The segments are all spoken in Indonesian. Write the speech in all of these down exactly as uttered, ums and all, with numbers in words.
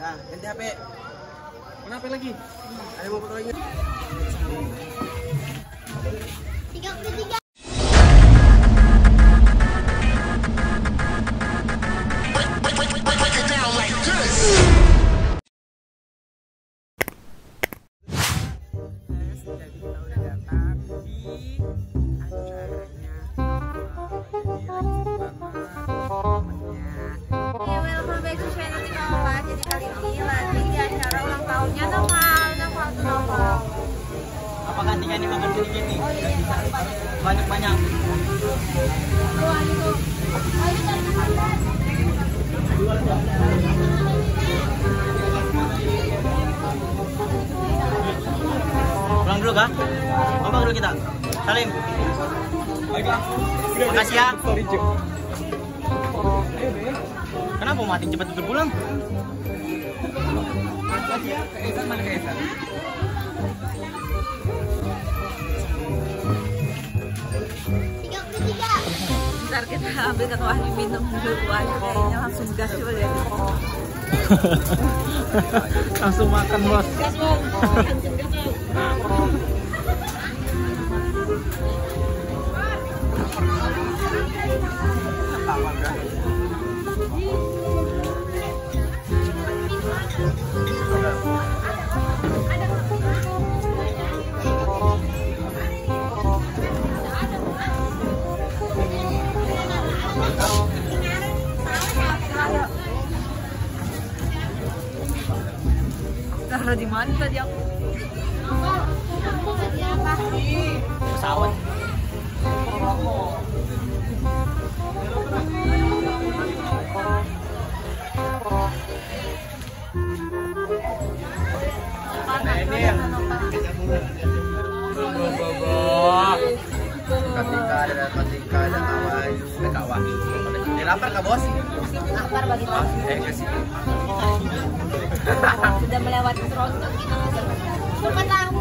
Nah, ganti H P. Mana H P lagi? Ada mau foto lagi? tiga puluh tiga. Banyak-banyak. Pulang dulu kah? Ngomong dulu kita. Salim. Baiklah. Makasih ya. Kenapa mati cepat tutup pulang? Makasih ya. Kaisan mana Kaisan? Ntar kita ambil ke wahyu minum dulu aja, kayaknya langsung gas coba deh. Langsung makan bos. Gas bos. Taruh di mana tadi aku? Pesawat. Lapar kah bos? Lapar bagi bos. Sudah melewati serosok kita masih cuma tahu.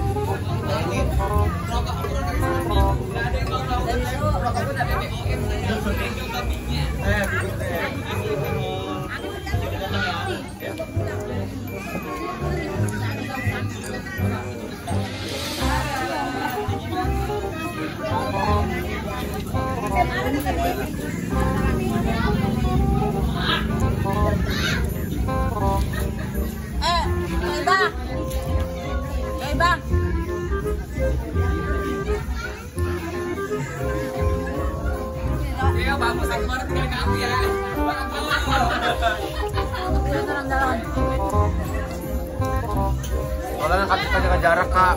Soalnya kak kita jaga jarak kak.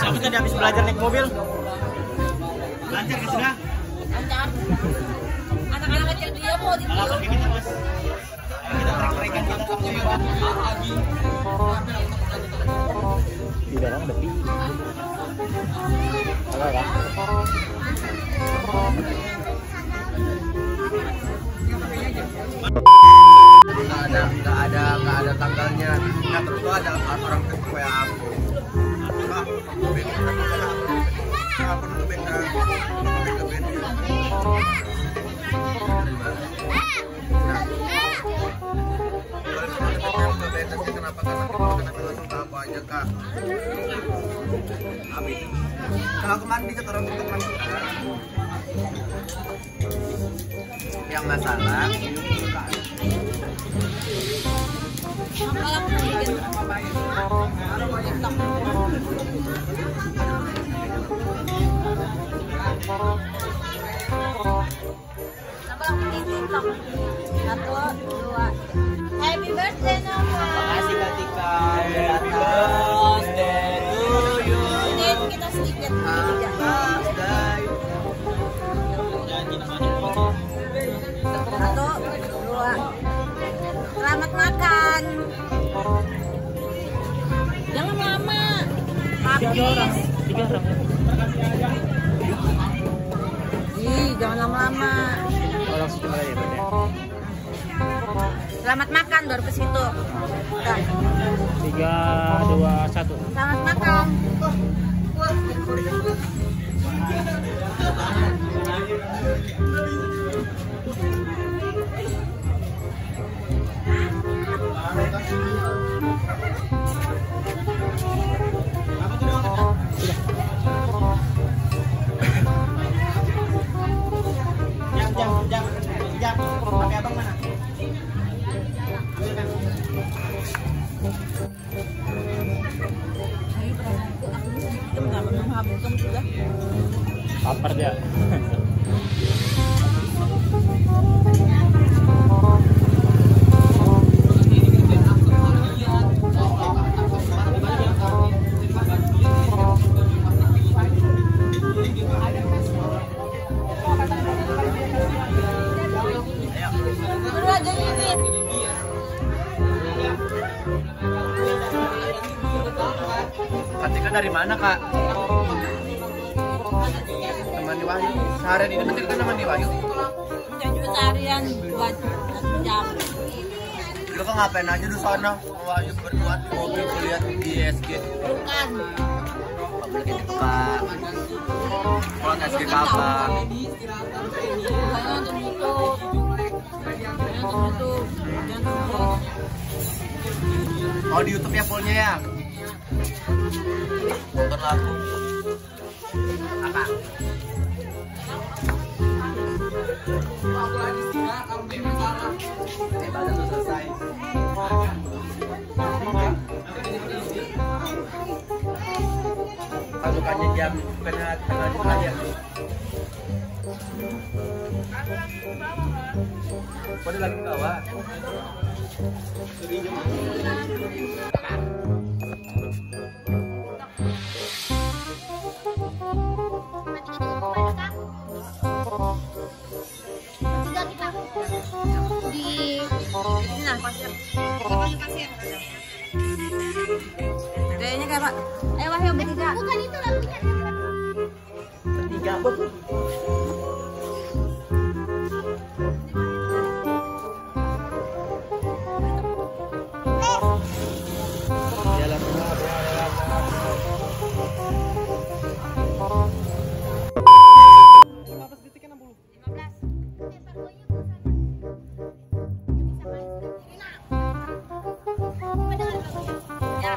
Siapa tadi habis belajar naik mobil? Lancar gak sudah? Lancar. Anak-anak kecil dia mau di pulau. Ayo kita terkerikan kita kamu lewat lagi. Di dalam depi. Apa ya? Nggak ada, nggak ada, nggak ada tanggalnya. Nah terus lo ada orang ketua ya aku. Nah, bener bener. Aku dulu bener, bener bener. Kenapa? Karena langsung apa aja kak. Abi, kalau kemarin bisa orang kita langsung. Yang masalah. Happy birthday Nova. Makasih Katika. Happy birthday to you. Ini kita sedikit birthday. Satu, dua. Selamat makan. Jangan lama. Tiga orang, tiga orang. Ih, jangan lama-lama. Orang sebelah ya, bener. Selamat makan baru ke situ. Tiga, dua, satu. Selamat makan. Uh, uh. parte A. Dari mana, Kak? Teman di Wahyu. Seharian ini mencerita teman di Wahyu. Seharian buat jam. Lu kok ngapain aja di sana? Wahyu berdua di mobil kuliah di I S G. Bukan. Mobil gitu, Pak. Kalau I S G kapan? Hanya untuk YouTube. Hanya untuk YouTube. Oh, di YouTube ya fullnya ya? Berlaku apa? Selesai. Pasukannya jam tengah tengah jam. Pada lagi kawa. Kayaknya kayak Pak. Ayo Wahyu bertiga. Bukan itu lagunya. Bertiga apa tuh?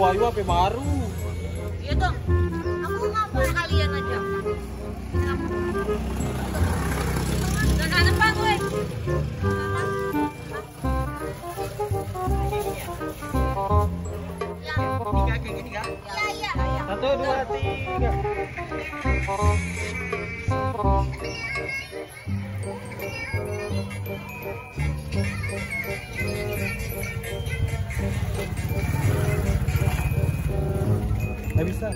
Wahyu H P baru. Iya dong. Aku mau kalian aja. Dan anak Pak gue. Tiga kayak gini kan? Iya iya. Satu dua tiga. Bisa.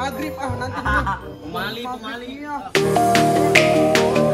Maghrib ah nanti. Pemali, pemali.